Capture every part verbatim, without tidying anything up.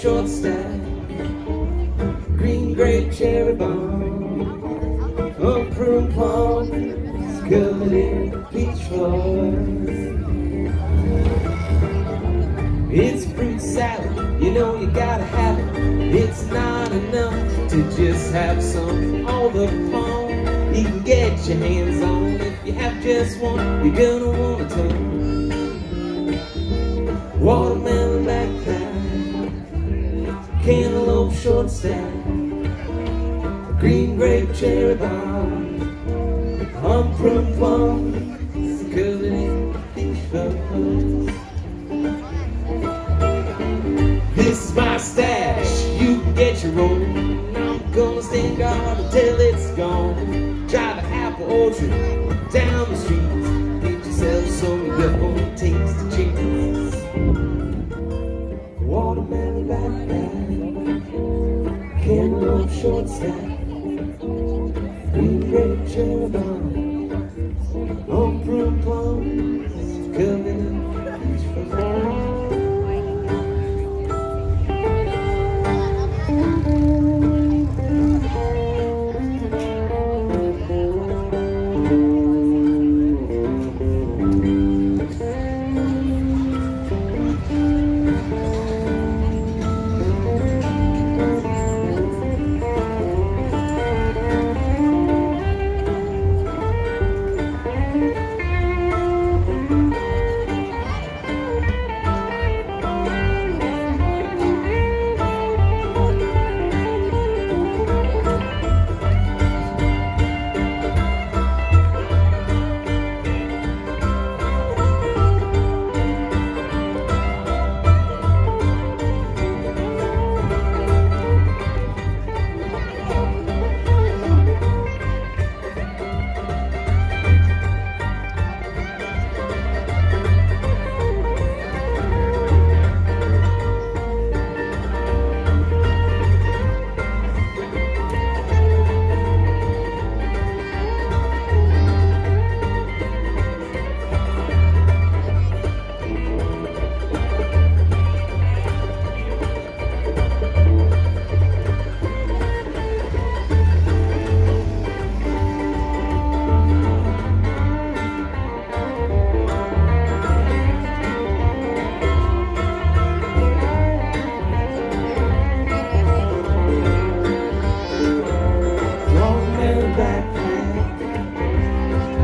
short stack, green grape cherry bomb, oh prune plum, covered in peach flowers. It's fruit salad, you know you gotta have it. It's not enough to just have some. All the fun you can get your hands on. If you have just one, you're gonna want a ton. Watermelon back there, cantaloupe short stack, green grape cherry bomb, plum plum plum, covered in peach flowers. This is my stash, you can get your own. I'm gonna stand guard until it's gone. Drive an apple orchard down the street, get yourself some of your own tasty treats. Watermelon back there, cantaloupe short stack, green grape cherry bomb, on prune plums, covered in peach flowers.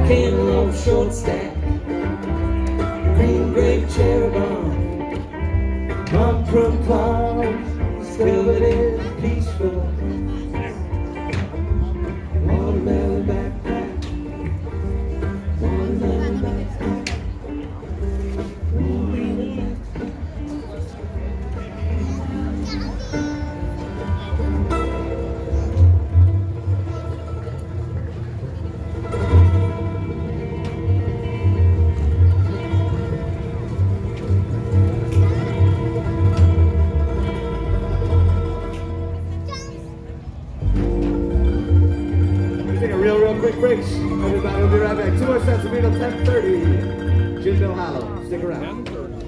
Cantaloupe short stack, green grape cherry bomb, plum plum plum, covered in peach flowers. Watermelon backpack, watermelon backpack, watermelon backpack. Quick breaks. Everybody will be right back. Two more sets of meet at ten thirty. Gin Mill Hollow. Stick around.